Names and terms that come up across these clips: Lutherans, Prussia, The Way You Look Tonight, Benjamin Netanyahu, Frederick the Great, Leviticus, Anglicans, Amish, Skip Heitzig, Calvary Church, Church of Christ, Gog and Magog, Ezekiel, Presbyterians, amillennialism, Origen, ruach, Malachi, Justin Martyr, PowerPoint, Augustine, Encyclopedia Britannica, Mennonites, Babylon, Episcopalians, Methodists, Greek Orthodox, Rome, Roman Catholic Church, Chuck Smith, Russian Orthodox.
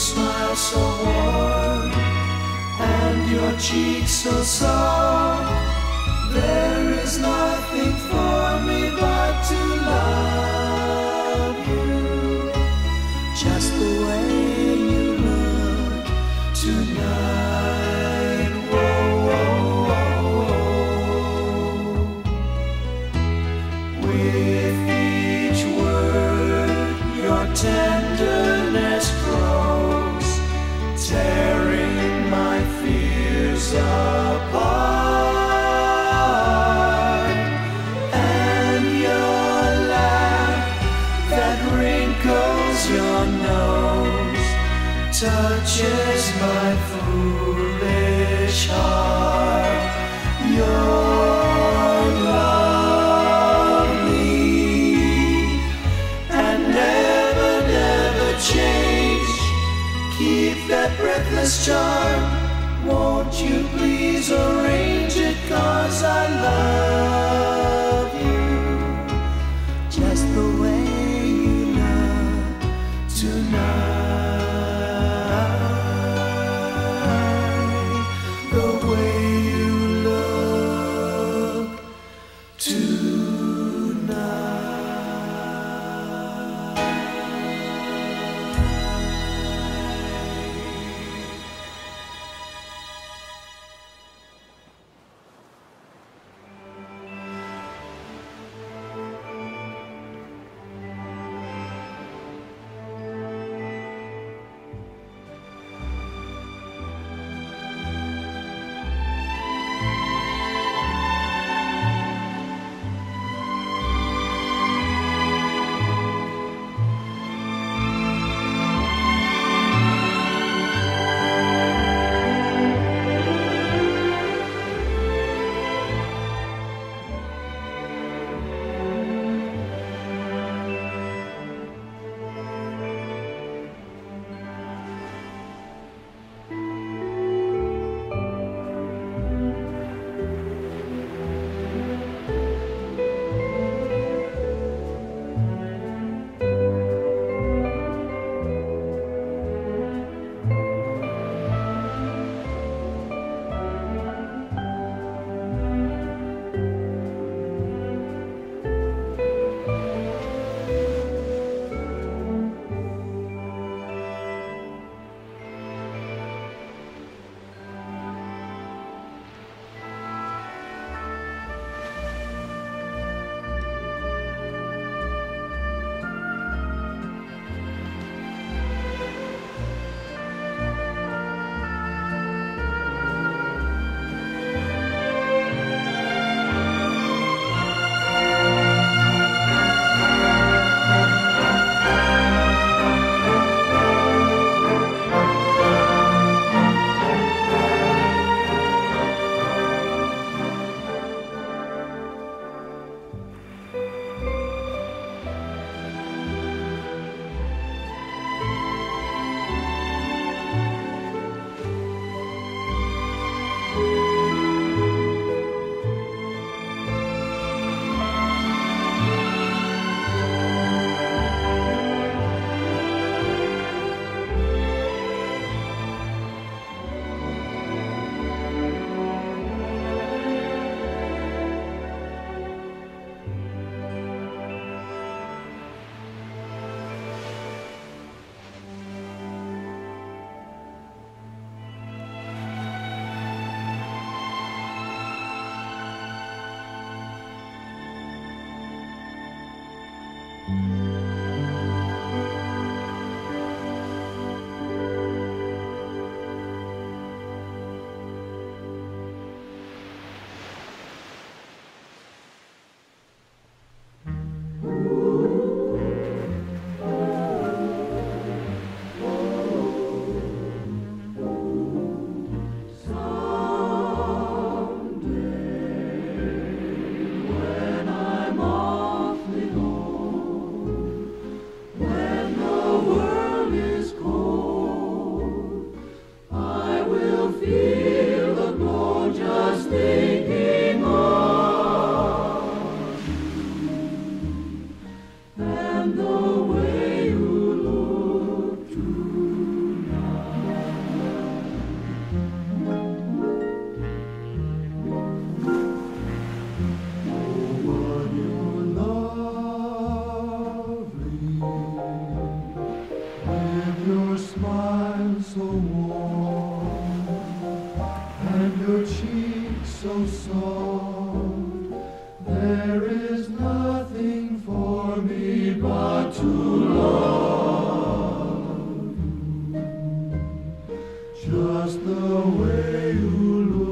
smile so warm and your cheeks so soft. There is nothing for me but to love you, just the way you look tonight. Whoa, whoa, whoa, whoa. With each word your tenderness grows, tearing my fears apart. Touches my foolish heart. You're lovely and never, never change. Keep that breathless charm. Won't you please arrange it? 'Cause I love you just the way you look tonight. so warm and your cheek so soft, there is nothing for me but to love you, just the way you look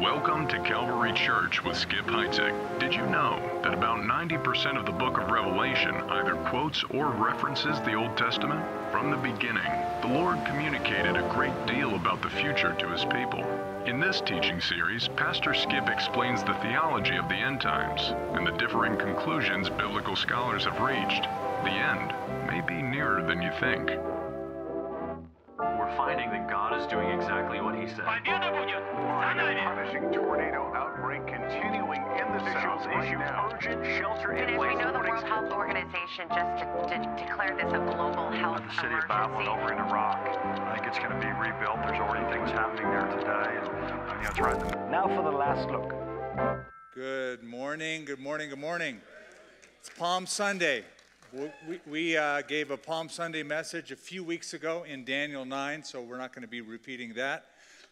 Welcome to Calvary Church with Skip Heitzig. Did you know that about 90% of the book of Revelation either quotes or references the Old Testament? From the beginning, the Lord communicated a great deal about the future to his people. In this teaching series, Pastor Skip explains the theology of the end times and the differing conclusions biblical scholars have reached. The end may be nearer than you think. We're finding that God is doing exactly what he said. Punishing tornado outbreak continuing in the South right now. Urgent shelter in place. We know the World Health Organization just declared this a global health emergency. The city of Babylon over in Iraq. I think it's going to be rebuilt. There's already things happening there today. It's right now for the last look. Good morning. Good morning. Good morning. It's Palm Sunday. We gave a Palm Sunday message a few weeks ago in Daniel 9, so we're not going to be repeating that.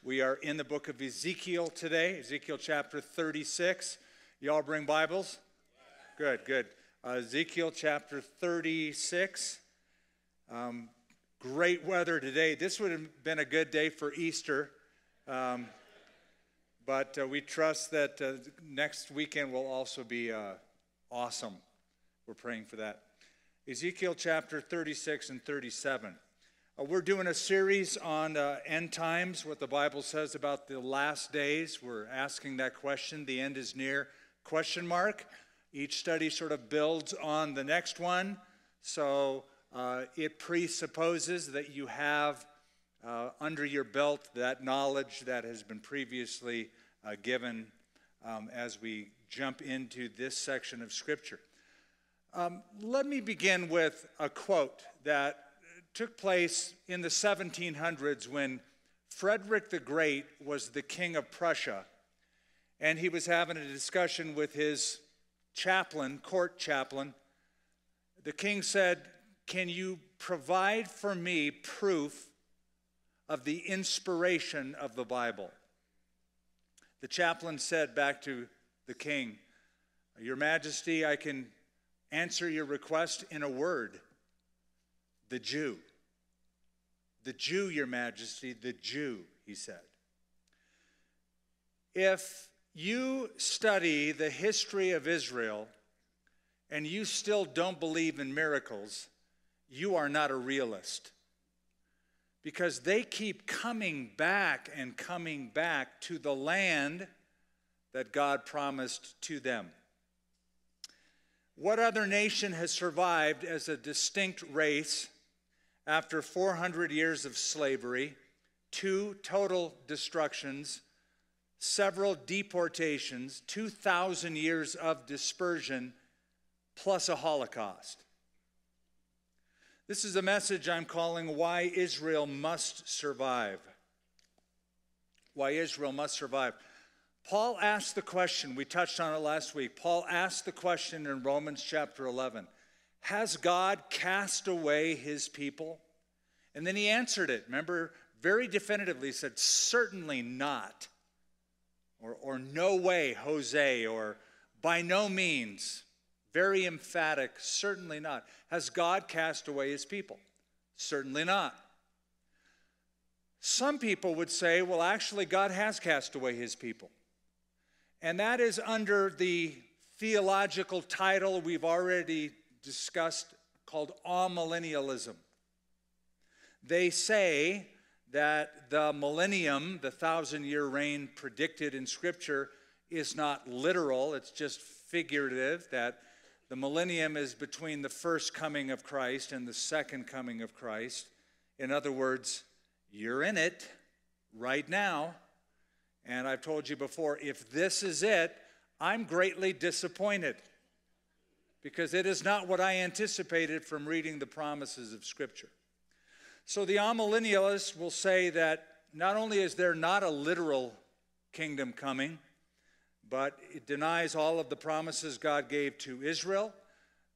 We are in the book of Ezekiel today, Ezekiel chapter 36. Y'all bring Bibles? Good, good. Ezekiel chapter 36. Great weather today. This would have been a good day for Easter, but we trust that next weekend will also be awesome. We're praying for that. Ezekiel chapter 36 and 37. We're doing a series on end times, what the Bible says about the last days. We're asking that question, the end is near, question mark. Each study sort of builds on the next one. So it presupposes that you have under your belt that knowledge that has been previously given as we jump into this section of Scripture. Let me begin with a quote that took place in the 1700s when Frederick the Great was the king of Prussia, and he was having a discussion with his chaplain, court chaplain. The king said, "Can you provide for me proof of the inspiration of the Bible?" The chaplain said back to the king, "Your Majesty, I can answer your request in a word, the Jew. The Jew, Your Majesty, the Jew," he said. If you study the history of Israel and you still don't believe in miracles, you are not a realist, because they keep coming back and coming back to the land that God promised to them. What other nation has survived as a distinct race after 400 years of slavery, 2 total destructions, several deportations, 2,000 years of dispersion, plus a Holocaust? This is a message I'm calling Why Israel Must Survive. Why Israel Must Survive. Paul asked the question, we touched on it last week. Paul asked the question in Romans chapter 11, has God cast away his people? And then he answered it, remember, very definitively. He said, certainly not, or no way, Jose, or by no means, very emphatic, certainly not. Has God cast away his people? Certainly not. Some people would say, well, actually, God has cast away his people. And that is under the theological title we've already discussed called amillennialism. They say that the millennium, the 1,000-year reign predicted in Scripture, is not literal. It's just figurative, that the millennium is between the first coming of Christ and the second coming of Christ. In other words, you're in it right now. And I've told you before, if this is it, I'm greatly disappointed, because it is not what I anticipated from reading the promises of Scripture. So the amillennialists will say that not only is there not a literal kingdom coming, but it denies all of the promises God gave to Israel,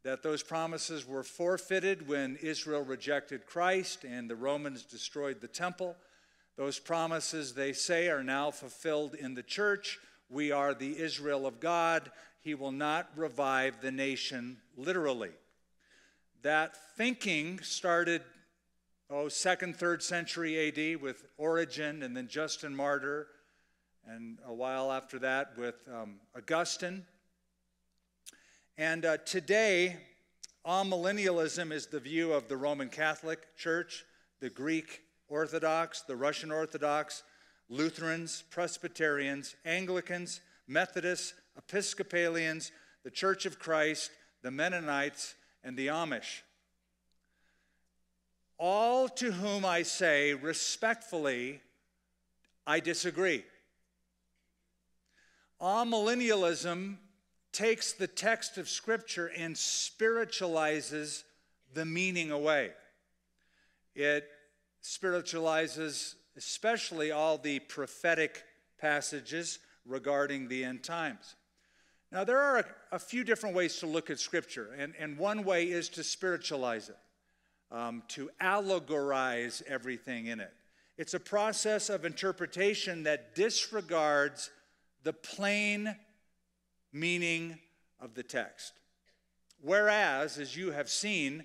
that those promises were forfeited when Israel rejected Christ and the Romans destroyed the temple. Those promises, they say, are now fulfilled in the church. We are the Israel of God. He will not revive the nation literally. That thinking started, second, third century AD with Origen and then Justin Martyr and a while after that with Augustine. And today, amillennialism is the view of the Roman Catholic Church, the Greek Orthodox, the Russian Orthodox, Lutherans, Presbyterians, Anglicans, Methodists, Episcopalians, the Church of Christ, the Mennonites, and the Amish. All to whom I say respectfully, I disagree. Amillennialism takes the text of Scripture and spiritualizes the meaning away. It spiritualizes especially all the prophetic passages regarding the end times. Now, there are a few different ways to look at Scripture, and one way is to spiritualize it, to allegorize everything in it. It's a process of interpretation that disregards the plain meaning of the text. Whereas, as you have seen,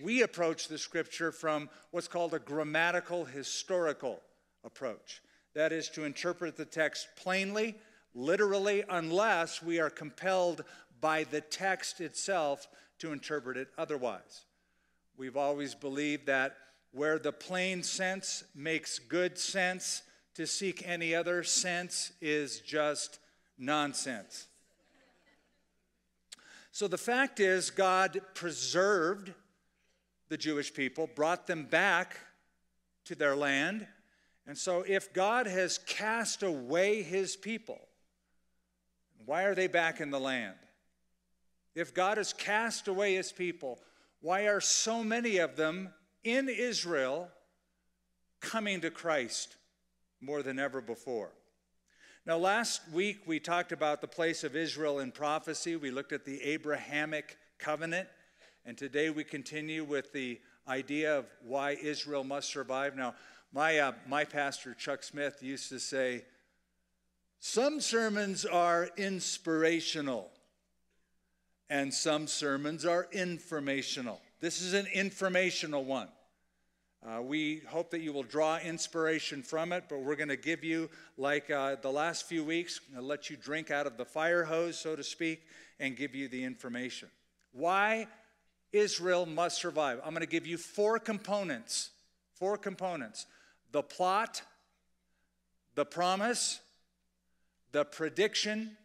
we approach the Scripture from what's called a grammatical historical approach. That is to interpret the text plainly, literally, unless we are compelled by the text itself to interpret it otherwise. We've always believed that where the plain sense makes good sense, to seek any other sense is just nonsense. So the fact is, God preserved the Jewish people, brought them back to their land. And so if God has cast away his people, why are they back in the land? If God has cast away his people, why are so many of them in Israel coming to Christ more than ever before? Now, last week we talked about the place of Israel in prophecy. We looked at the Abrahamic covenant, and today we continue with the idea of why Israel must survive. Now, my pastor, Chuck Smith, used to say, some sermons are inspirational, and some sermons are informational. This is an informational one. We hope that you will draw inspiration from it, but we're going to give you, like the last few weeks, let you drink out of the fire hose, so to speak, and give you the information. Why Israel must survive. I'm going to give you four components. Four components: the plot, the promise, the prediction,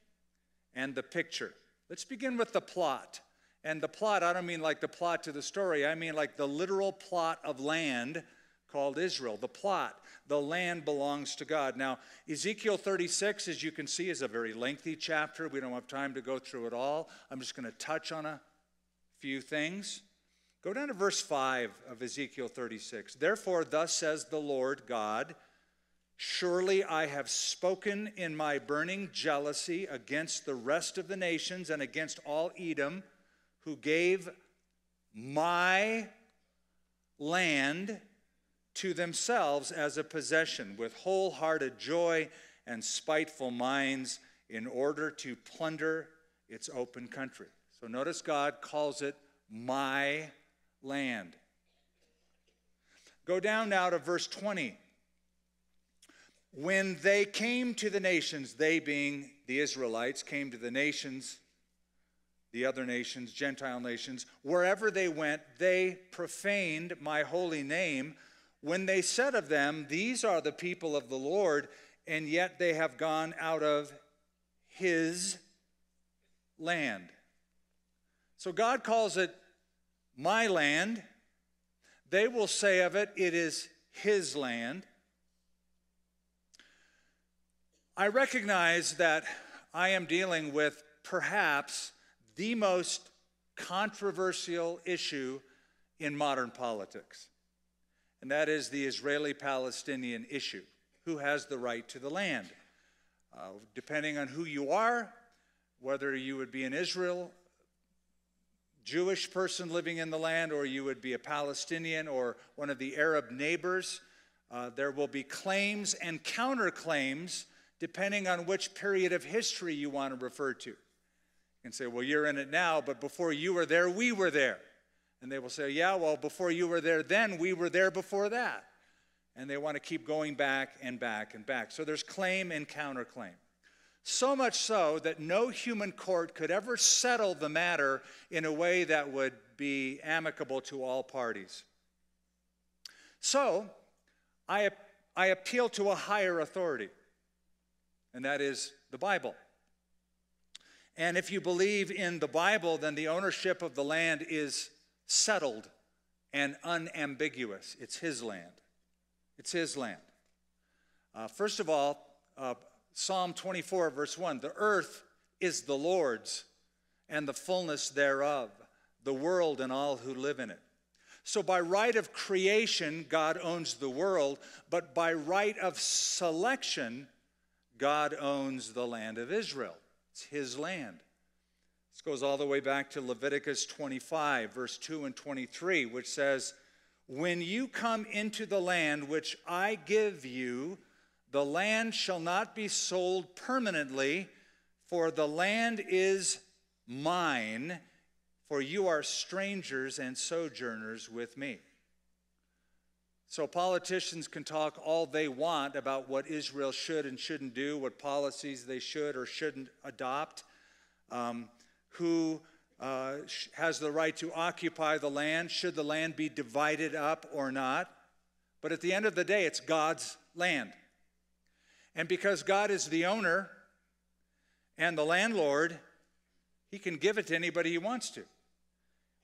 and the picture. Let's begin with the plot. And the plot, I don't mean like the plot to the story. I mean like the literal plot of land called Israel. The plot, the land belongs to God. Now, Ezekiel 36, as you can see, is a very lengthy chapter. We don't have time to go through it all. I'm just going to touch on a few things. Go down to verse 5 of Ezekiel 36. Therefore, thus says the Lord God, surely I have spoken in my burning jealousy against the rest of the nations and against all Edom, who gave my land to themselves as a possession with wholehearted joy and spiteful minds in order to plunder its open country. So notice God calls it my land. Go down now to verse 20. When they came to the nations, they being the Israelites, came to the nations, the other nations, Gentile nations, wherever they went, they profaned my holy name. When they said of them, these are the people of the Lord, and yet they have gone out of his land. So God calls it my land. They will say of it, it is his land. I recognize that I am dealing with perhaps the most controversial issue in modern politics, and that is the Israeli-Palestinian issue. Who has the right to the land? Depending on who you are, whether you would be an Israel Jewish person living in the land, or you would be a Palestinian or one of the Arab neighbors, there will be claims and counterclaims depending on which period of history you want to refer to. You can say, well, you're in it now, but before you were there, we were there. And they will say, yeah, well, before you were there then, we were there before that. and they want to keep going back and back and back. So there's claim and counterclaim. So much so that no human court could ever settle the matter in a way that would be amicable to all parties. So I appeal to a higher authority, and that is the Bible. And if you believe in the Bible, then the ownership of the land is settled and unambiguous. It's his land. It's his land. First of all, Psalm 24, verse 1, the earth is the Lord's and the fullness thereof, the world and all who live in it. So by right of creation, God owns the world, but by right of selection, God owns the land of Israel. It's his land. This goes all the way back to Leviticus 25, verse 2 and 23, which says, "When you come into the land which I give you, the land shall not be sold permanently, for the land is mine, for you are strangers and sojourners with me." So politicians can talk all they want about what Israel should and shouldn't do, what policies they should or shouldn't adopt, who has the right to occupy the land, should the land be divided up or not. But at the end of the day, it's God's land. And because God is the owner and the landlord, he can give it to anybody he wants to.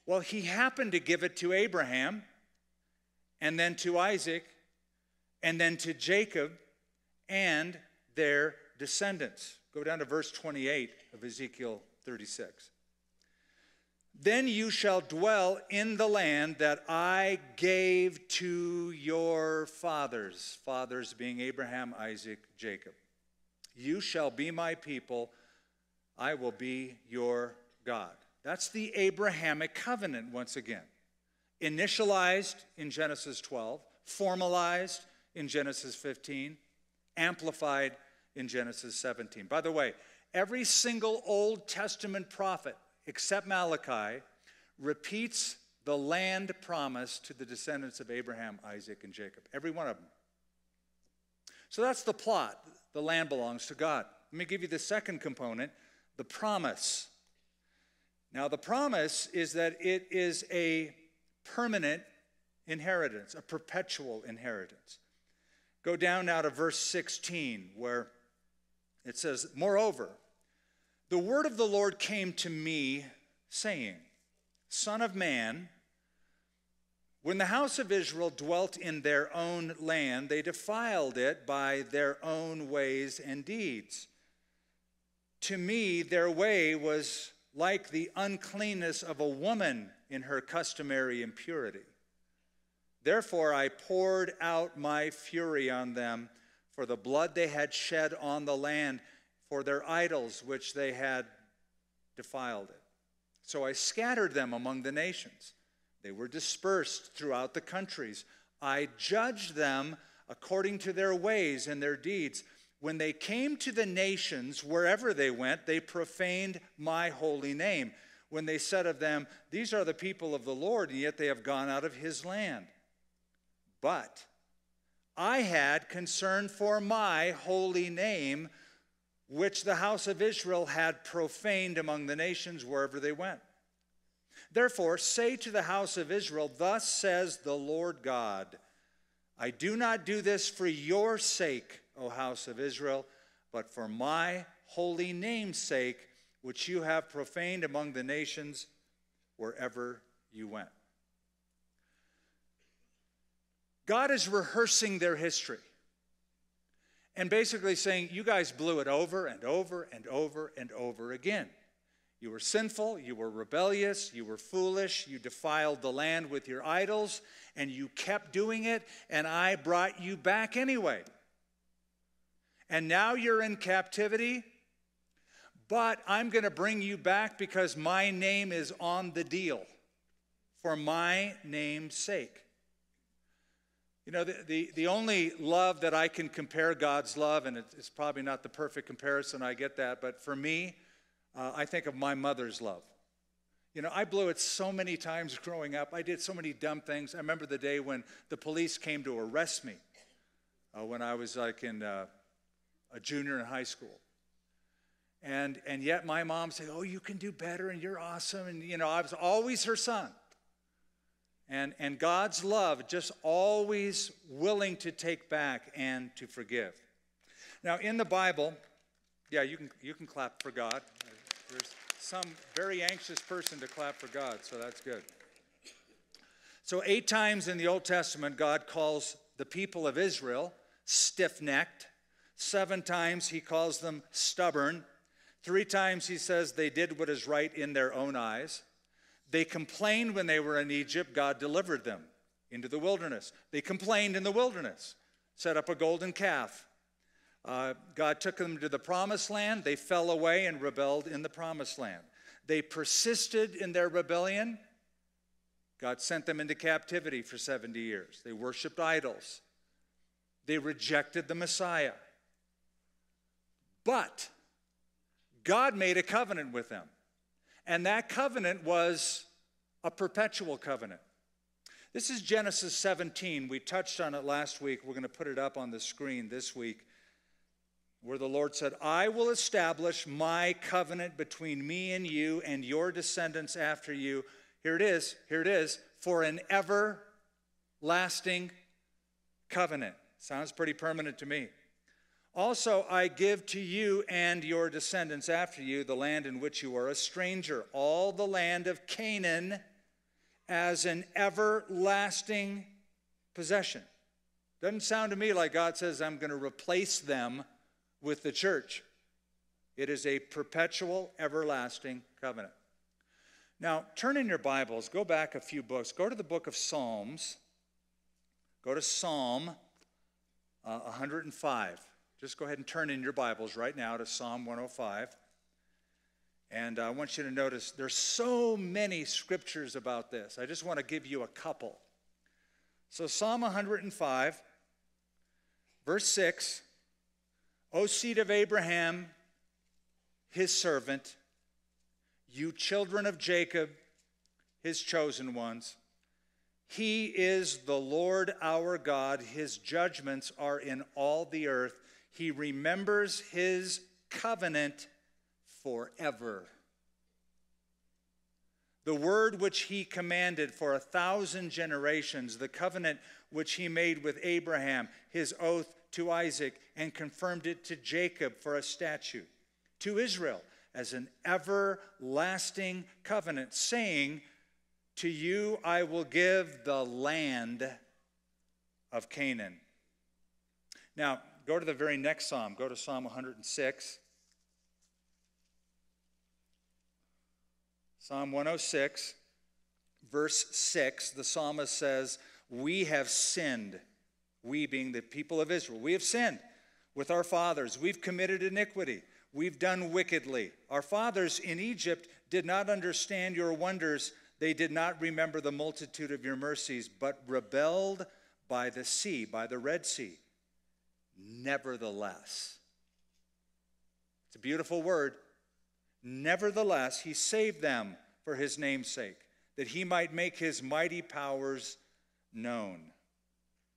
Well, he happened to give it to Abraham, and then to Isaac, and then to Jacob and their descendants. Go down to verse 28 of Ezekiel 36. "Then you shall dwell in the land that I gave to your fathers," fathers being Abraham, Isaac, Jacob. "You shall be my people, I will be your God." That's the Abrahamic covenant once again. Initialized in Genesis 12, formalized in Genesis 15, amplified in Genesis 17. By the way, every single Old Testament prophet, except Malachi, repeats the land promise to the descendants of Abraham, Isaac, and Jacob. Every one of them. So that's the plot. The land belongs to God. Let me give you the second component, the promise. Now, the promise is that it is a permanent inheritance, a perpetual inheritance. Go down now to verse 16, where it says, "Moreover, the word of the Lord came to me, saying, Son of man, when the house of Israel dwelt in their own land, they defiled it by their own ways and deeds. To me, their way was like the uncleanness of a woman in her customary impurity. Therefore, I poured out my fury on them for the blood they had shed on the land, for their idols which they had defiled it. So I scattered them among the nations. They were dispersed throughout the countries. I judged them according to their ways and their deeds. When they came to the nations, wherever they went, they profaned my holy name. When they said of them, these are the people of the Lord, and yet they have gone out of his land. But I had concern for my holy name, which the house of Israel had profaned among the nations wherever they went. Therefore, say to the house of Israel, thus says the Lord God, I do not do this for your sake, O house of Israel, but for my holy name's sake, which you have profaned among the nations wherever you went." God is rehearsing their history. And basically saying, you guys blew it over and over and over and over again. You were sinful, you were rebellious, you were foolish, you defiled the land with your idols, and you kept doing it, and I brought you back anyway. And now you're in captivity, but I'm going to bring you back because my name is on the deal, for my name's sake. You know, the only love that I can compare God's love, and it's probably not the perfect comparison, I get that, but for me, I think of my mother's love. You know, I blew it so many times growing up. I did so many dumb things. I remember the day when the police came to arrest me. when I was like in a junior in high school. And yet my mom said, oh, you can do better and you're awesome. And, you know, I was always her son. And God's love just always willing to take back and to forgive. Now, in the Bible, yeah, you can clap for God. There's some very anxious person to clap for God, so that's good. So 8 times in the Old Testament, God calls the people of Israel stiff-necked. 7 times he calls them stubborn. 3 times he says they did what is right in their own eyes. They complained when they were in Egypt. God delivered them into the wilderness. They complained in the wilderness, set up a golden calf. God took them to the promised land. They fell away and rebelled in the promised land. They persisted in their rebellion. God sent them into captivity for 70 years. They worshiped idols. They rejected the Messiah. But God made a covenant with them. And that covenant was a perpetual covenant. This is Genesis 17. We touched on it last week. We're going to put it up on the screen this week, where the Lord said, I will establish my covenant between me and you and your descendants after you. Here it is, for an everlasting covenant. Sounds pretty permanent to me. Also, I give to you and your descendants after you the land in which you are a stranger, all the land of Canaan, as an everlasting possession. Doesn't sound to me like God says, I'm going to replace them with the church. It is a perpetual, everlasting covenant. Now, turn in your Bibles, go back a few books, go to the book of Psalms, go to Psalm 105. Just go ahead and turn in your Bibles right now to Psalm 105. And I want you to notice there's so many scriptures about this. I just want to give you a couple. So Psalm 105, verse 6, O seed of Abraham, his servant, you children of Jacob, his chosen ones, he is the Lord our God. His judgments are in all the earth. He remembers his covenant forever. The word which he commanded for 1,000 generations, the covenant which he made with Abraham, his oath to Isaac, and confirmed it to Jacob for a statute, to Israel as an everlasting covenant, saying, to you I will give the land of Canaan. Now, go to the very next psalm. Go to Psalm 106. Psalm 106, verse 6, the psalmist says, we have sinned, we being the people of Israel. We have sinned with our fathers. We've committed iniquity. We've done wickedly. Our fathers in Egypt did not understand your wonders. They did not remember the multitude of your mercies, but rebelled by the sea, by the Red Sea. Nevertheless, it's a beautiful word. Nevertheless, he saved them for his name's sake, that he might make his mighty powers known.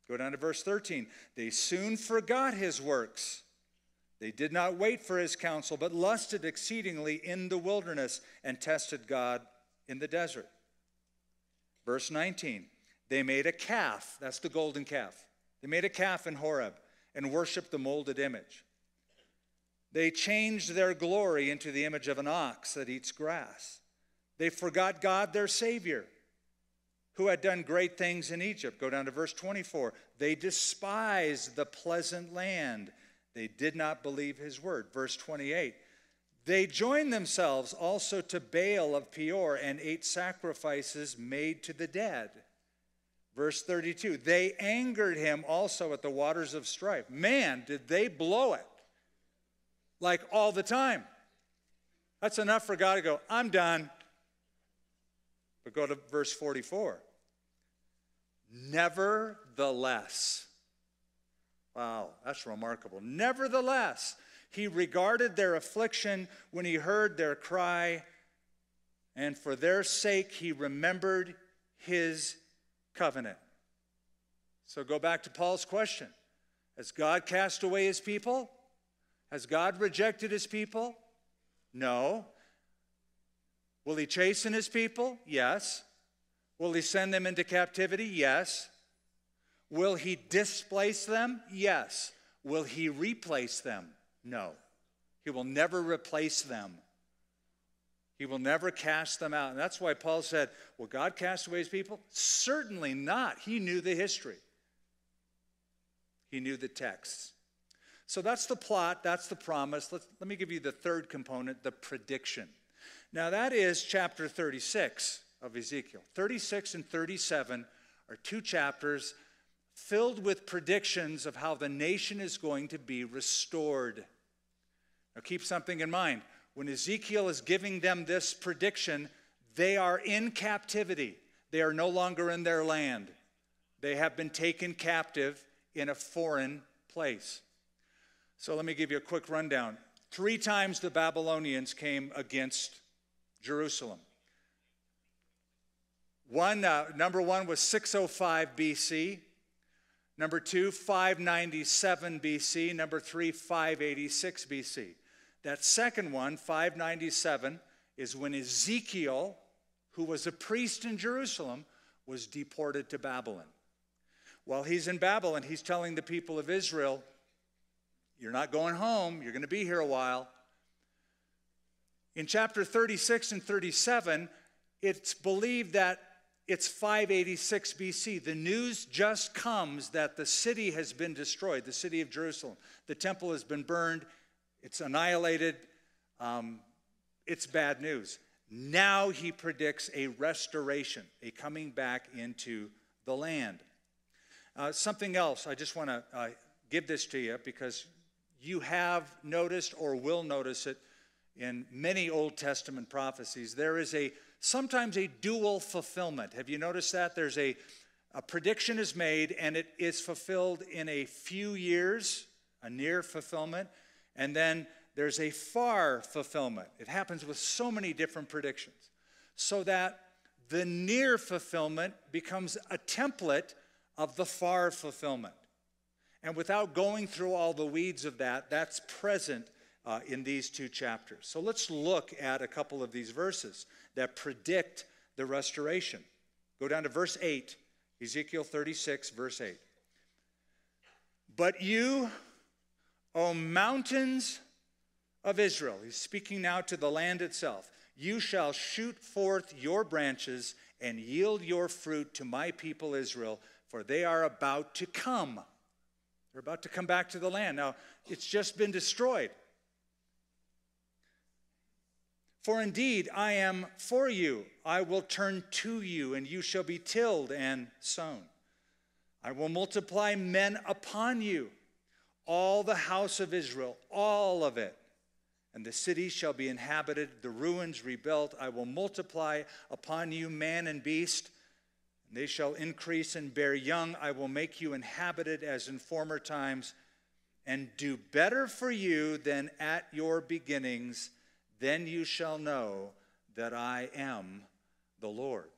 Go down to verse 13. They soon forgot his works. They did not wait for his counsel, but lusted exceedingly in the wilderness and tested God in the desert. Verse 19. They made a calf. That's the golden calf. They made a calf in Horeb and worship the molded image. They changed their glory into the image of an ox that eats grass. They forgot God, their Savior, who had done great things in Egypt. Go down to verse 24. They despised the pleasant land. They did not believe his word. Verse 28. They joined themselves also to Baal of Peor and ate sacrifices made to the dead. Verse 32, they angered him also at the waters of strife. Man, did they blow it, like all the time. That's enough for God to go, I'm done. But go to verse 44. Nevertheless, wow, that's remarkable. Nevertheless, he regarded their affliction when he heard their cry, and for their sake he remembered his covenant. So go back to Paul's question. Has God cast away his people? Has God rejected his people? No. Will he chasten his people? Yes. Will he send them into captivity? Yes. Will he displace them? Yes. Will he replace them? No. He will never replace them. He will never cast them out. And that's why Paul said, will God cast away his people? Certainly not. He knew the history. He knew the texts. So that's the plot. That's the promise. Let me give you the third component, the prediction. Now that is chapter 36 of Ezekiel. 36 and 37 are two chapters filled with predictions of how the nation is going to be restored. Now keep something in mind. When Ezekiel is giving them this prediction, they are in captivity. They are no longer in their land. They have been taken captive in a foreign place. So let me give you a quick rundown. 3 times the Babylonians came against Jerusalem. Number one was 605 BC. Number 2, 597 BC. Number 3, 586 BC. That second one, 597, is when Ezekiel, who was a priest in Jerusalem, was deported to Babylon. While he's in Babylon, he's telling the people of Israel, you're not going home, you're going to be here a while. In chapter 36 and 37, it's believed that it's 586 BC. The news just comes that the city has been destroyed, the city of Jerusalem. The temple has been burned. It's annihilated. It's bad news. Now he predicts a restoration, a coming back into the land. Something else, I just want to give this to you because you have noticed or will notice it in many Old Testament prophecies. There is sometimes a dual fulfillment. Have you noticed that? There's a prediction is made and it is fulfilled in a few years, a near fulfillment. And then there's a far fulfillment. It happens with so many different predictions. So that the near fulfillment becomes a template of the far fulfillment. And without going through all the weeds of that, that's present in these two chapters. So let's look at a couple of these verses that predict the restoration. Go down to verse 8, Ezekiel 36, verse 8. But you, O mountains of Israel, he's speaking now to the land itself, you shall shoot forth your branches and yield your fruit to my people Israel, for they are about to come. They're about to come back to the land. Now, it's just been destroyed. For indeed, I am for you. I will turn to you, and you shall be tilled and sown. I will multiply men upon you. All the house of Israel, all of it, and the city shall be inhabited, the ruins rebuilt. I will multiply upon you man and beast, and they shall increase and bear young. I will make you inhabited as in former times, and do better for you than at your beginnings. Then you shall know that I am the Lord.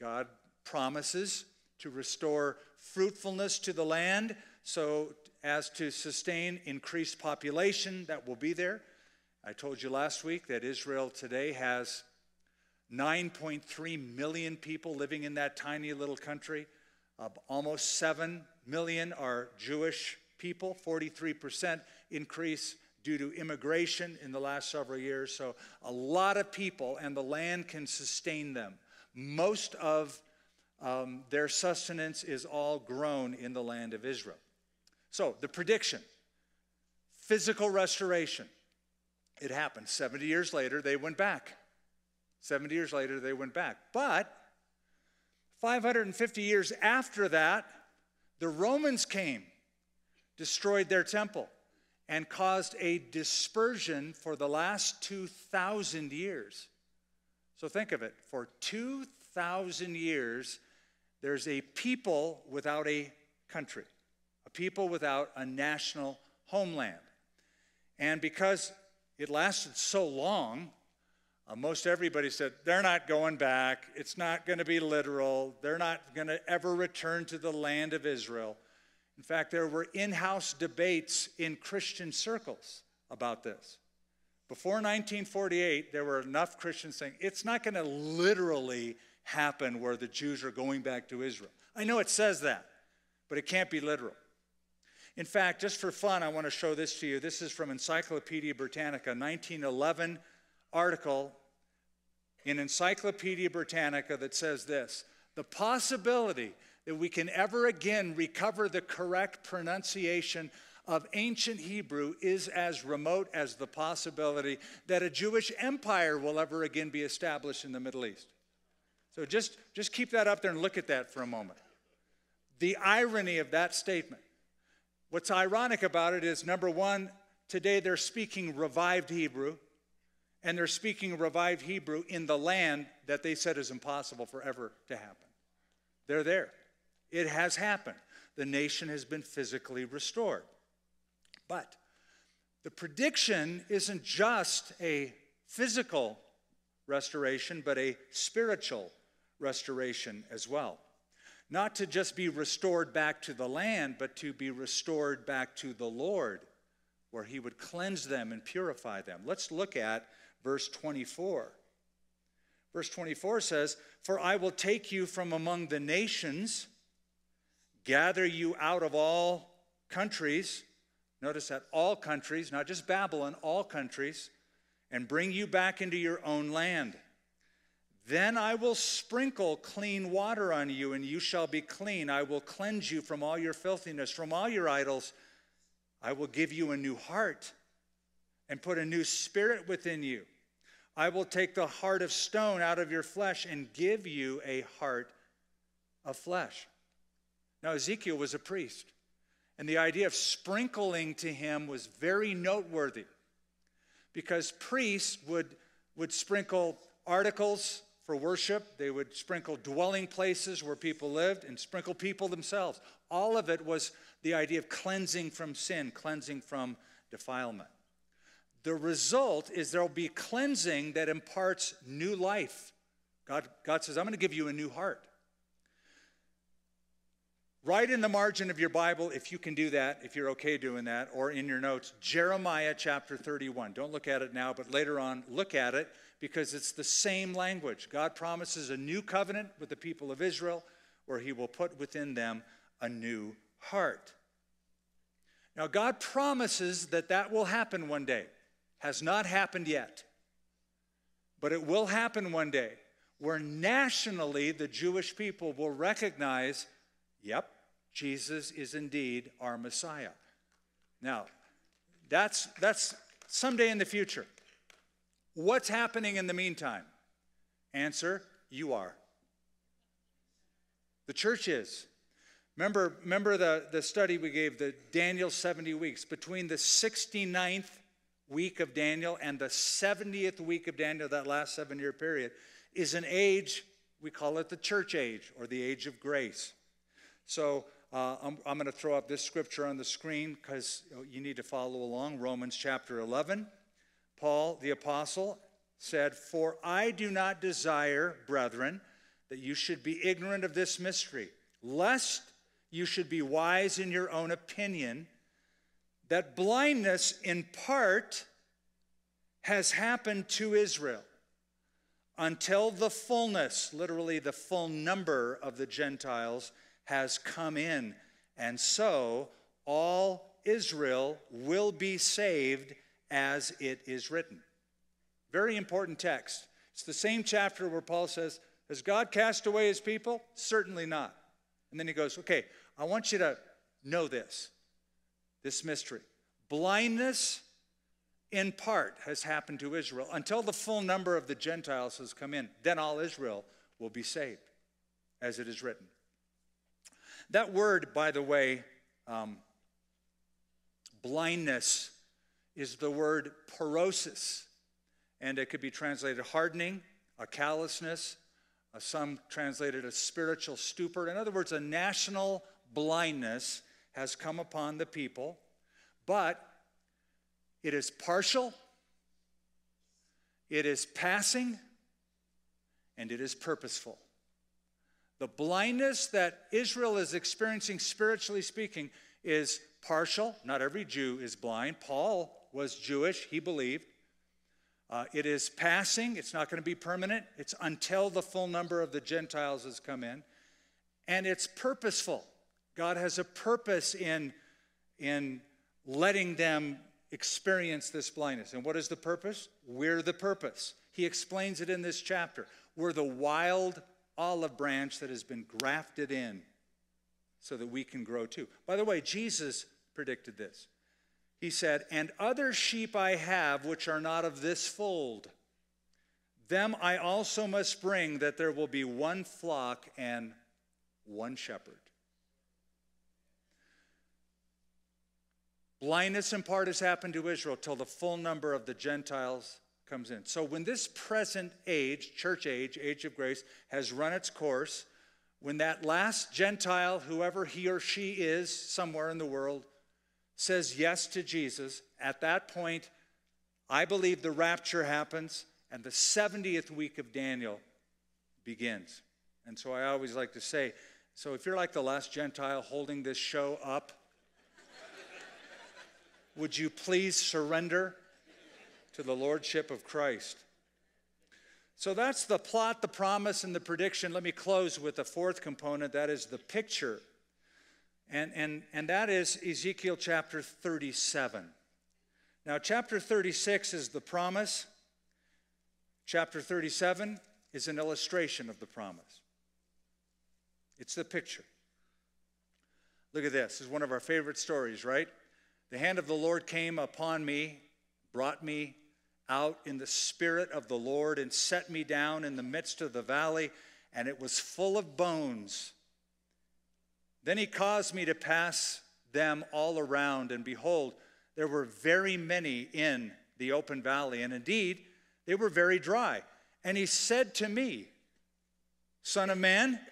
God promises to restore fruitfulness to the land, so as to sustain increased population that will be there. I told you last week that Israel today has 9.3 million people living in that tiny little country. Almost 7 million are Jewish people, 43% increase due to immigration in the last several years. So a lot of people, and the land can sustain them. Most of their sustenance is all grown in the land of Israel. So the prediction, physical restoration, it happened. 70 years later, they went back. 70 years later, they went back. But 550 years after that, the Romans came, destroyed their temple, and caused a dispersion for the last 2,000 years. So think of it. For 2,000 years, there's a people without a country. People without a national homeland. And because it lasted so long, most everybody said, they're not going back. It's not going to be literal. They're not going to ever return to the land of Israel. In fact, there were in-house debates in Christian circles about this. Before 1948, there were enough Christians saying, it's not going to literally happen where the Jews are going back to Israel. I know it says that, but it can't be literal. In fact, just for fun, I want to show this to you. This is from Encyclopedia Britannica, 1911 article in Encyclopedia Britannica that says this: the possibility that we can ever again recover the correct pronunciation of ancient Hebrew is as remote as the possibility that a Jewish empire will ever again be established in the Middle East. So just keep that up there and look at that for a moment. The irony of that statement. What's ironic about it is, number one, today they're speaking revived Hebrew, and they're speaking revived Hebrew in the land that they said is impossible forever to happen. They're there. It has happened. The nation has been physically restored. But the prediction isn't just a physical restoration, but a spiritual restoration as well. Not to just be restored back to the land, but to be restored back to the Lord, where he would cleanse them and purify them. Let's look at verse 24. Verse 24 says, "For I will take you from among the nations, gather you out of all countries." Notice that, all countries, not just Babylon, all countries, "and bring you back into your own land. Then I will sprinkle clean water on you, and you shall be clean. I will cleanse you from all your filthiness, from all your idols. I will give you a new heart and put a new spirit within you. I will take the heart of stone out of your flesh and give you a heart of flesh." Now, Ezekiel was a priest, and the idea of sprinkling to him was very noteworthy, because priests would sprinkle articles for worship. They would sprinkle dwelling places where people lived and sprinkle people themselves. All of it was the idea of cleansing from sin, cleansing from defilement. The result is there will be cleansing that imparts new life. God says, I'm going to give you a new heart. Write in the margin of your Bible, if you can do that, if you're okay doing that, or in your notes, Jeremiah chapter 31. Don't look at it now, but later on, look at it, because it's the same language. God promises a new covenant with the people of Israel, where he will put within them a new heart. Now, God promises that that will happen one day. Has not happened yet, but it will happen one day, where nationally the Jewish people will recognize, yep, Jesus is indeed our Messiah. Now, that's someday in the future. What's happening in the meantime? Answer, you are. The church is. Remember the study we gave, the Daniel 70 weeks. Between the 69th week of Daniel and the 70th week of Daniel, that last 7-year period, is an age, we call it the church age, or the age of grace. So I'm going to throw up this scripture on the screen because you need to follow along. Romans chapter 11. Paul the apostle said, "For I do not desire, brethren, that you should be ignorant of this mystery, lest you should be wise in your own opinion, that blindness in part has happened to Israel until the fullness," literally the full number of the Gentiles, "has come in, and so all Israel will be saved, as it is written." Very important text. It's the same chapter where Paul says, has God cast away his people? Certainly not. And then he goes, okay, I want you to know this mystery. Blindness in part has happened to Israel until the full number of the Gentiles has come in. Then all Israel will be saved, as it is written. That word, by the way, blindness, is the word porosis. And it could be translated hardening, a callousness, some translated a spiritual stupor. In other words, a national blindness has come upon the people, but it is partial, it is passing, and it is purposeful. The blindness that Israel is experiencing, spiritually speaking, is partial. Not every Jew is blind. Paul was Jewish. He believed. It is passing. It's not going to be permanent. It's until the full number of the Gentiles has come in. And it's purposeful. God has a purpose in letting them experience this blindness. And what is the purpose? We're the purpose. He explains it in this chapter. We're the wild olive branch that has been grafted in so that we can grow too. By the way, Jesus predicted this. He said, "And other sheep I have which are not of this fold. Them I also must bring, that there will be one flock and one shepherd." Blindness in part has happened to Israel till the full number of the Gentiles comes in. So when this present age, church age, age of grace, has run its course, when that last Gentile, whoever he or she is somewhere in the world, says yes to Jesus, at that point, I believe the rapture happens and the 70th week of Daniel begins. And so I always like to say, so if you're like the last Gentile holding this show up, would you please surrender to the lordship of Christ? So that's the plot, the promise, and the prediction. Let me close with the fourth component. That is the picture. And that is Ezekiel chapter 37. Now, chapter 36 is the promise. Chapter 37 is an illustration of the promise. It's the picture. Look at this. This is one of our favorite stories, right? The hand of the Lord came upon me, brought me out in the spirit of the Lord, and set me down in the midst of the valley, and it was full of bones. Then he caused me to pass them all around, and behold, there were very many in the open valley, and indeed, they were very dry. And he said to me, "Son of man,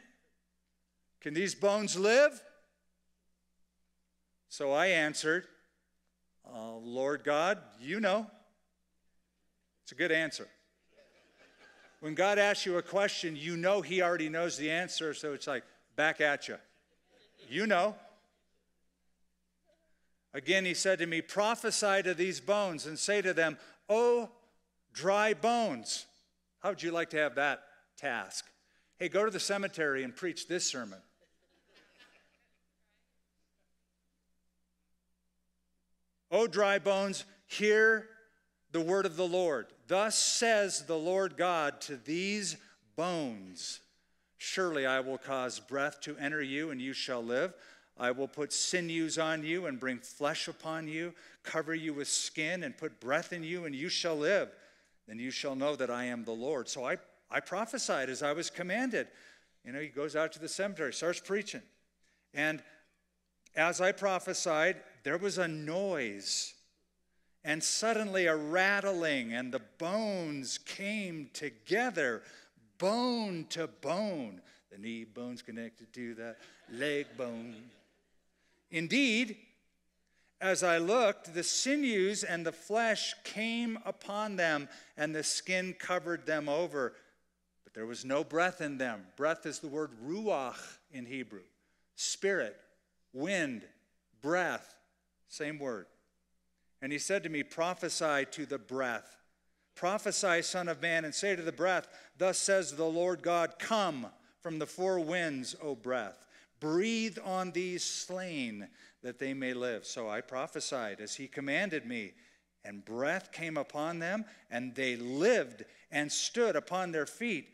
can these bones live?" So I answered, "Lord God, you know." It's a good answer. When God asks you a question, you know he already knows the answer, so it's like, back at you. You know. Again, he said to me, "Prophesy to these bones and say to them, 'Oh, dry bones.'" How would you like to have that task? Hey, go to the cemetery and preach this sermon. "O dry bones, hear the word of the Lord. Thus says the Lord God to these bones, surely I will cause breath to enter you, and you shall live. I will put sinews on you and bring flesh upon you, cover you with skin and put breath in you, and you shall live. Then you shall know that I am the Lord." So I prophesied as I was commanded. You know, he goes out to the cemetery, starts preaching. And as I prophesied, there was a noise, and suddenly a rattling, and the bones came together, bone to bone. The knee bone's connected to the leg bone. Indeed, as I looked, the sinews and the flesh came upon them, and the skin covered them over. But there was no breath in them. Breath is the word ruach in Hebrew. Spirit, wind, breath. Same word. And he said to me, "Prophesy to the breath. Prophesy, son of man, and say to the breath, 'Thus says the Lord God, come from the four winds, O breath. Breathe on these slain, that they may live.'" So I prophesied as he commanded me, and breath came upon them, and they lived and stood upon their feet,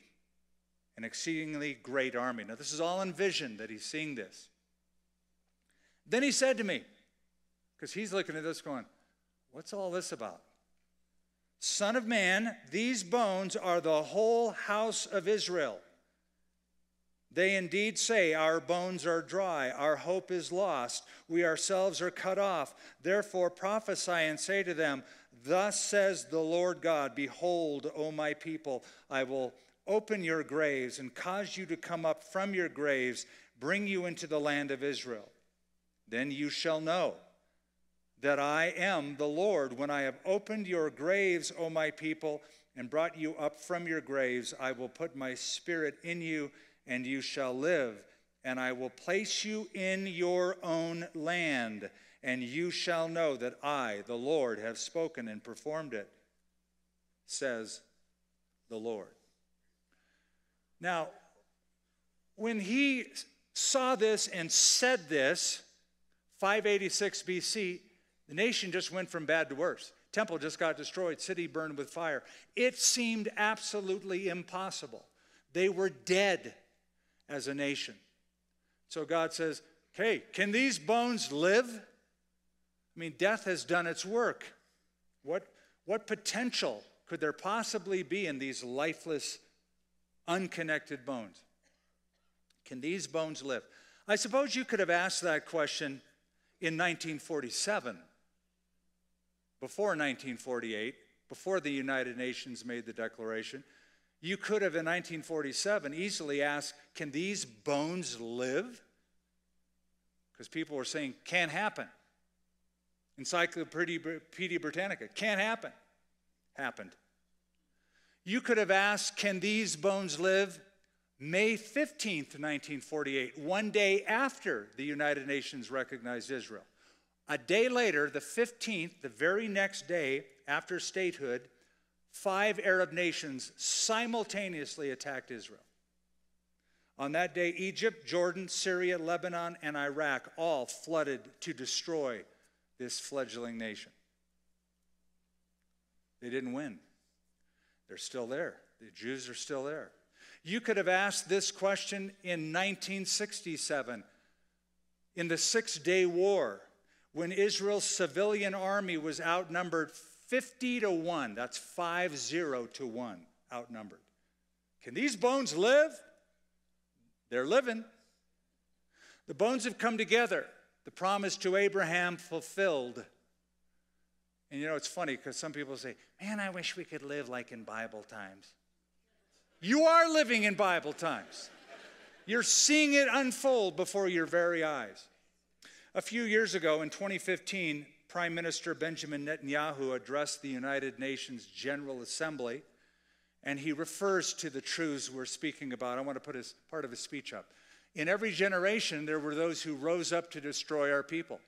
an exceedingly great army. Now, this is all in vision that he's seeing this. Then he said to me, because he's looking at this going, what's all this about? "Son of man, these bones are the whole house of Israel. They indeed say, 'Our bones are dry, our hope is lost, we ourselves are cut off.' Therefore prophesy and say to them, 'Thus says the Lord God, behold, O my people, I will open your graves and cause you to come up from your graves, bring you into the land of Israel. Then you shall know that I am the Lord. When I have opened your graves, O my people, and brought you up from your graves, I will put my spirit in you and you shall live. And I will place you in your own land, and you shall know that I, the Lord, have spoken and performed it, says the Lord." Now, when he saw this and said this, 586 BC, the nation just went from bad to worse. Temple just got destroyed, city burned with fire. It seemed absolutely impossible. They were dead as a nation. So God says, "Okay, can these bones live?" I mean, death has done its work. What potential could there possibly be in these lifeless, unconnected bones? Can these bones live? I suppose you could have asked that question in 1947, before 1948, before the United Nations made the declaration. You could have, in 1947, easily asked, "Can these bones live?" Because people were saying, "Can't happen." Encyclopedia Britannica, "Can't happen." Happened. You could have asked, "Can these bones live?" May 15th, 1948, one day after the United Nations recognized Israel. A day later, the 15th, the very next day after statehood, 5 Arab nations simultaneously attacked Israel. On that day, Egypt, Jordan, Syria, Lebanon, and Iraq all flooded to destroy this fledgling nation. They didn't win. They're still there. The Jews are still there. You could have asked this question in 1967, in the Six-Day War, when Israel's civilian army was outnumbered 50-1, that's 50-1, outnumbered. Can these bones live? They're living. The bones have come together. The promise to Abraham fulfilled. And you know, it's funny because some people say, "Man, I wish we could live like in Bible times." You are living in Bible times. You're seeing it unfold before your very eyes. A few years ago, in 2015, Prime Minister Benjamin Netanyahu addressed the United Nations General Assembly, and he refers to the truths we're speaking about. I want to put part of his speech up. "In every generation, there were those who rose up to destroy our people.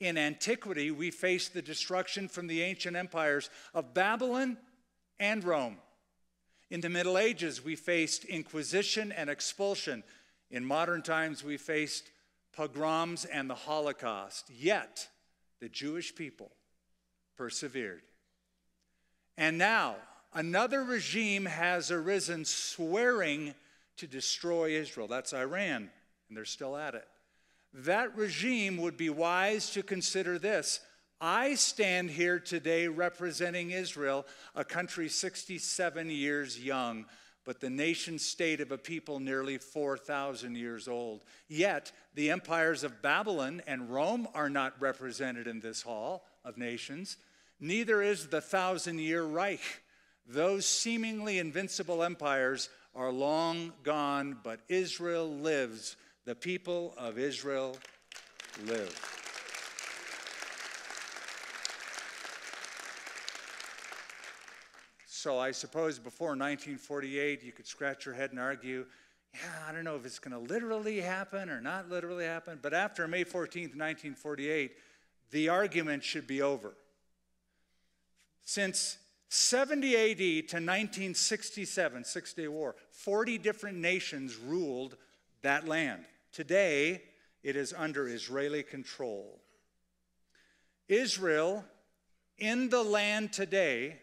In antiquity, we faced the destruction from the ancient empires of Babylon and Rome. In the Middle Ages, we faced inquisition and expulsion. In modern times, we faced pogroms and the Holocaust. Yet, the Jewish people persevered. And now another regime has arisen swearing to destroy Israel." That's Iran, and they're still at it. "That regime would be wise to consider this. I stand here today representing Israel, a country 67 years young, but the nation-state of a people nearly 4,000 years old. Yet, the empires of Babylon and Rome are not represented in this hall of nations. Neither is the thousand-year Reich. Those seemingly invincible empires are long gone, but Israel lives. The people of Israel live." So I suppose before 1948, you could scratch your head and argue, "Yeah, I don't know if it's going to literally happen or not literally happen." But after May 14th, 1948, the argument should be over. Since 70 AD to 1967, Six-Day War, 40 different nations ruled that land. Today, it is under Israeli control. Israel, in the land today,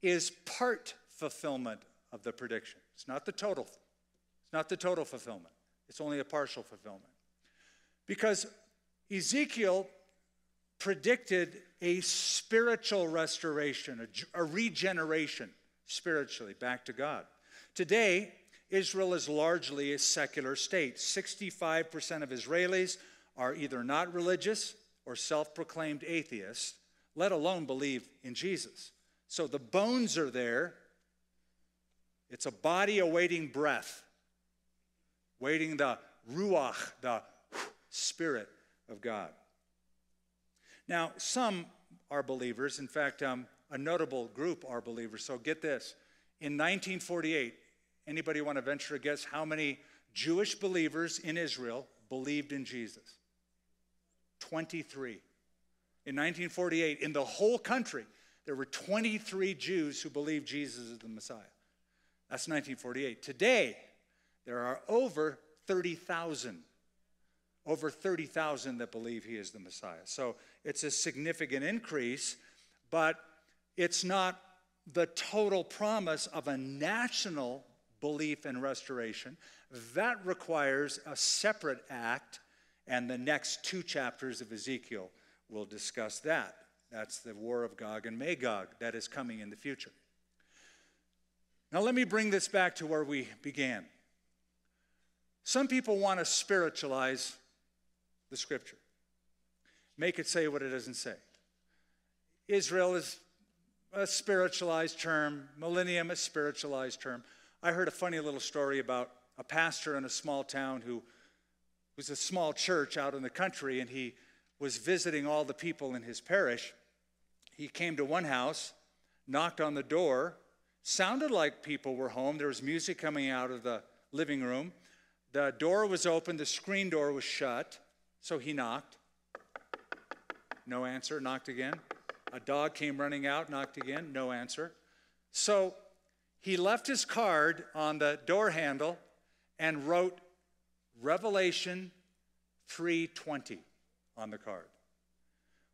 is part fulfillment of the prediction. It's not the total. It's not the total fulfillment. It's only a partial fulfillment. Because Ezekiel predicted a spiritual restoration, a regeneration spiritually back to God. Today, Israel is largely a secular state. 65% of Israelis are either not religious or self-proclaimed atheists, let alone believe in Jesus. So the bones are there. It's a body awaiting breath, waiting the ruach, the spirit of God. Now, some are believers. In fact, a notable group are believers. So get this. In 1948, Anybody want to venture a guess how many Jewish believers in Israel believed in Jesus? 23. In 1948, in the whole country, there were 23 Jews who believed Jesus is the Messiah. That's 1948. Today, there are over 30,000. Over 30,000 that believe he is the Messiah. So it's a significant increase, but it's not the total promise of a national belief and restoration. That requires a separate act, and the next two chapters of Ezekiel will discuss that. That's the war of Gog and Magog that is coming in the future. Now let me bring this back to where we began. Some people want to spiritualize the scripture, make it say what it doesn't say. Israel is a spiritualized term, millennium a spiritualized term. I heard a funny little story about a pastor in a small town who was a small church out in the country, and he was visiting all the people in his parish. He came to one house, knocked on the door, sounded like people were home. There was music coming out of the living room. The door was open, the screen door was shut, so he knocked. No answer, knocked again. A dog came running out, knocked again, no answer. So he left his card on the door handle and wrote Revelation 3:20 on the card,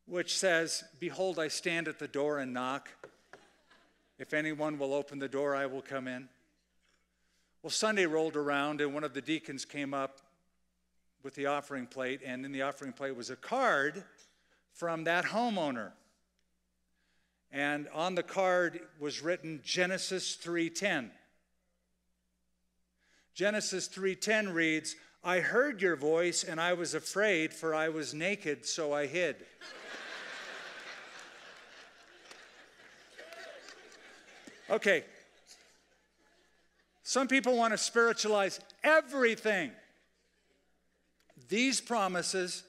which says, "Behold, I stand at the door and knock. If anyone will open the door, I will come in." Well, Sunday rolled around, and one of the deacons came up with the offering plate, and in the offering plate was a card from that homeowner. And on the card was written Genesis 3:10. Genesis 3:10 reads, "I heard your voice, and I was afraid, for I was naked, so I hid." Okay. Some people want to spiritualize everything. These promises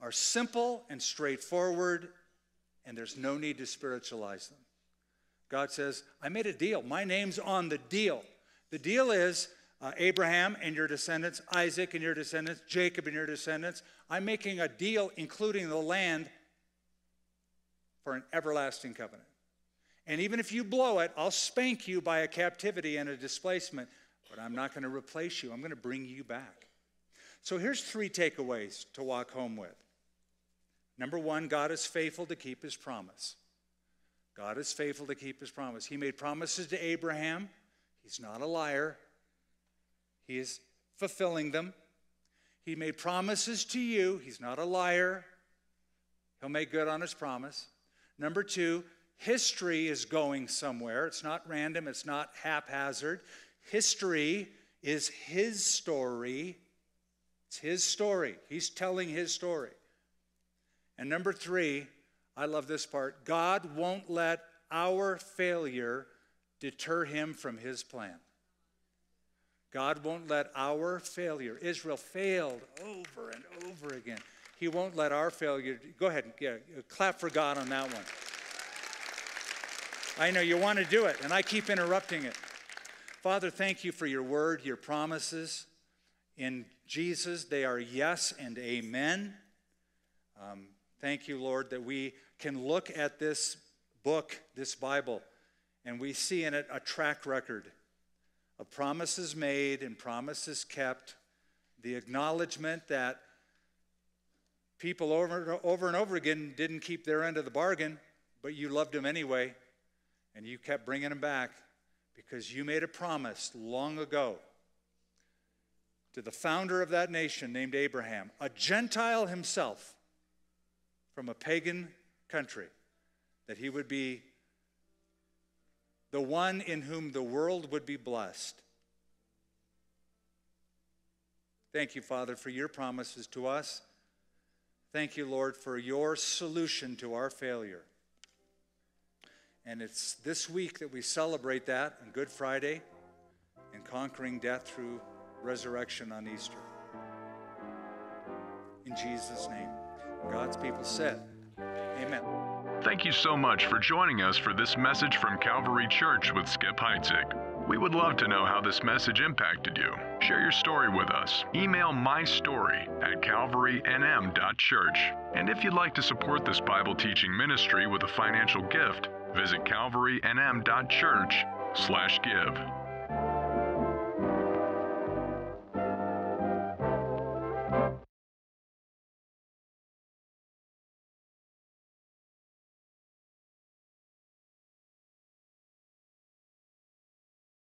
are simple and straightforward, and there's no need to spiritualize them. God says, I made a deal. My name's on the deal. The deal is Abraham and your descendants, Isaac and your descendants, Jacob and your descendants. I'm making a deal, including the land, for an everlasting covenant. And even if you blow it, I'll spank you by a captivity and a displacement, but I'm not going to replace you. I'm going to bring you back. So here's three takeaways to walk home with. Number one, God is faithful to keep his promise. God is faithful to keep his promise. He made promises to Abraham. He's not a liar. He is fulfilling them. He made promises to you. He's not a liar. He'll make good on his promise. Number two, history is going somewhere. It's not random. It's not haphazard. History is his story. It's his story. He's telling his story. And number three, I love this part. God won't let our failure deter him from his plan. God won't let our failure. Israel failed over and over again. He won't let our failure. Go ahead and clap for God on that one. I know you want to do it, and I keep interrupting it. Father, thank you for your word, your promises. In Jesus, they are yes and amen. Thank you, Lord, that we can look at this book, this Bible, and we see in it a track record of promises made and promises kept, the acknowledgement that people over and over again didn't keep their end of the bargain, but you loved them anyway. And you kept bringing them back because you made a promise long ago to the founder of that nation named Abraham, a Gentile himself from a pagan country, that he would be the one in whom the world would be blessed. Thank you, Father, for your promises to us. Thank you, Lord, for your solution to our failure. And it's this week that we celebrate that on Good Friday and conquering death through resurrection on Easter. In Jesus' name, God's people said, amen. Thank you so much for joining us for this message from Calvary Church with Skip Heitzig. We would love to know how this message impacted you. Share your story with us. Email mystory@calvarynm.church. And if you'd like to support this Bible teaching ministry with a financial gift, visit calvarynm.church/give.